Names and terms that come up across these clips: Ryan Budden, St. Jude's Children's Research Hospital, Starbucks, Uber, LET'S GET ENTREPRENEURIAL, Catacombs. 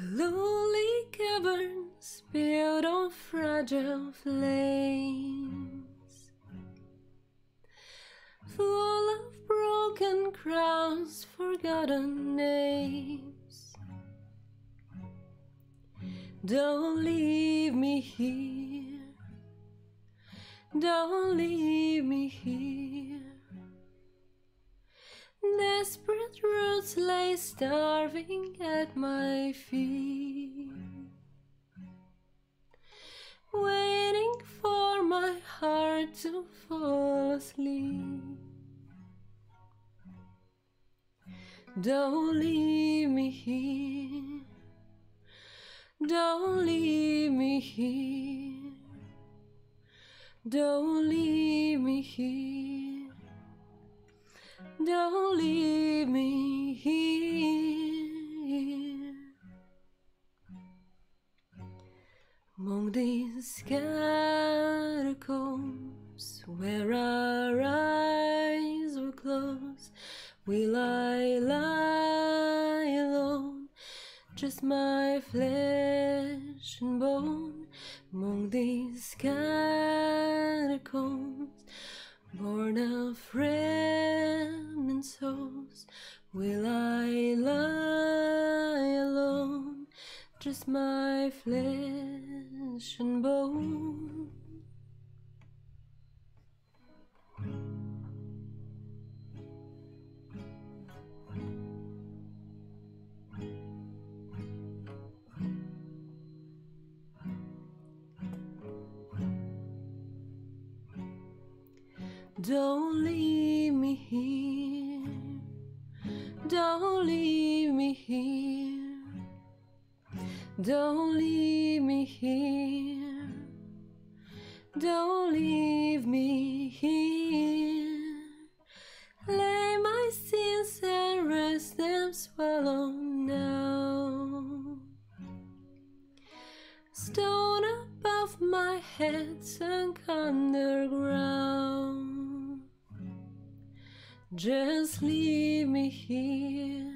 Lonely caverns built on fragile flames, full of broken crowns, forgotten names. Don't leave me here, don't leave me here. Desperate roots lay starving at my feet, waiting for my heart to fall asleep. Don't leave me here, don't leave me here, don't leave me here. Don't leave me here. Among these catacombs, where our eyes were closed, will I lie alone, just my flesh and bone? Among these catacombs, born of remnant souls, will I lie alone, just my flesh and bone? Don't leave me here, don't leave me here, don't leave me here, don't leave me here. Lay my sins and rest them swallow now. Stone above my head sunk underground. Just leave me here,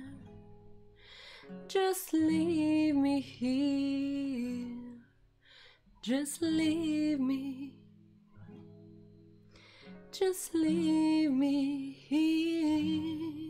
just leave me here, just leave me, just leave me here.